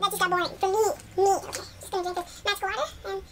that just got boring. For me, okay, I'm just going to drink this magical water and